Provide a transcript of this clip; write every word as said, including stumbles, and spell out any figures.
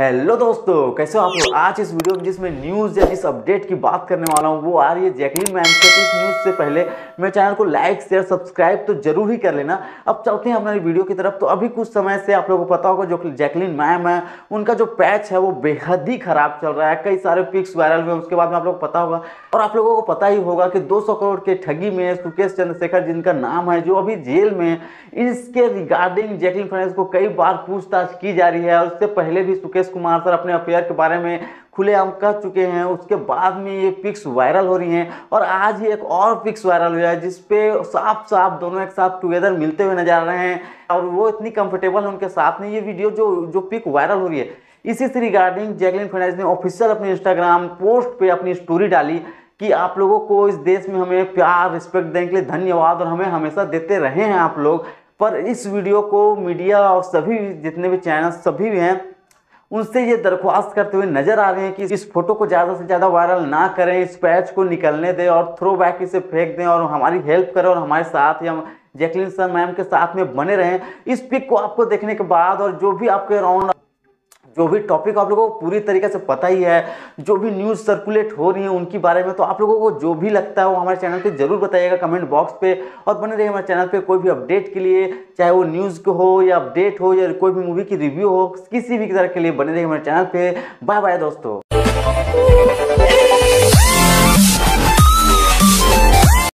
Hello दोस्तों, कैसे हो आप लोग। आज इस वीडियो में जिसमें न्यूज़ या जिस अपडेट की बात करने वाला हूँ वो आ रही है जैकलिन मैम के। तो इस न्यूज़ से पहले मेरे चैनल को लाइक शेयर सब्सक्राइब तो जरूर ही कर लेना। अब चलते हैं हमारी वीडियो की तरफ। तो अभी कुछ समय से आप लोगों को पता होगा जो जैकलिन मैम है उनका जो पैच है वो बेहद ही खराब चल रहा है। कई सारे पिक्स वायरल हुए, उसके बाद में आप लोग पता होगा और आप लोगों को पता ही होगा कि दो सौ करोड़ के ठगी में सुकेश चंद्रशेखर जिनका नाम है जो अभी जेल में, इसके रिगार्डिंग जैकलिन फर्नांडिस को कई बार पूछताछ की जा रही है। और उससे पहले भी सुकेश कुमार सर अपने अफेयर के बारे में खुलेआम कर चुके हैं। उसके बाद में ये पिक्स वायरल हो रही हैं और आज ही एक और पिक्स वायरल हुआ है जिसपे साफ साफ दोनों एक साथ टुगेदर मिलते हुए नजर आ रहे हैं और वो इतनी कंफर्टेबल है उनके साथ में। ये वीडियो जो जो पिक वायरल हो रही है इसी से रिगार्डिंग जैकलिन फर्नांडिस ने ऑफिशियल अपने इंस्टाग्राम पोस्ट पर अपनी स्टोरी डाली कि आप लोगों को इस देश में हमें प्यार रिस्पेक्ट देने के लिए धन्यवाद और हमें हमेशा देते रहे हैं आप लोग। पर इस वीडियो को मीडिया और सभी जितने भी चैनल सभी भी हैं उनसे ये दरख्वास्त करते हुए नजर आ रहे हैं कि इस फोटो को ज़्यादा से ज़्यादा वायरल ना करें, इस पैच को निकलने दें और थ्रो बैक इसे फेंक दें और हमारी हेल्प करें और हमारे साथ या जैकलिन सर मैम के साथ में बने रहें। इस पिक को आपको देखने के बाद और जो भी आपके अराउंड जो भी टॉपिक आप लोगों को पूरी तरीके से पता ही है, जो भी न्यूज़ सर्कुलेट हो रही है उनके बारे में, तो आप लोगों को जो भी लगता है वो हमारे चैनल पे जरूर बताइएगा कमेंट बॉक्स पे। और बने रहिए हमारे चैनल पे कोई भी अपडेट के लिए, चाहे वो न्यूज़ को हो या अपडेट हो या कोई भी मूवी की रिव्यू हो, किसी भी तरह के लिए बने रहिए हमारे चैनल पर। बाय बाय दोस्तों।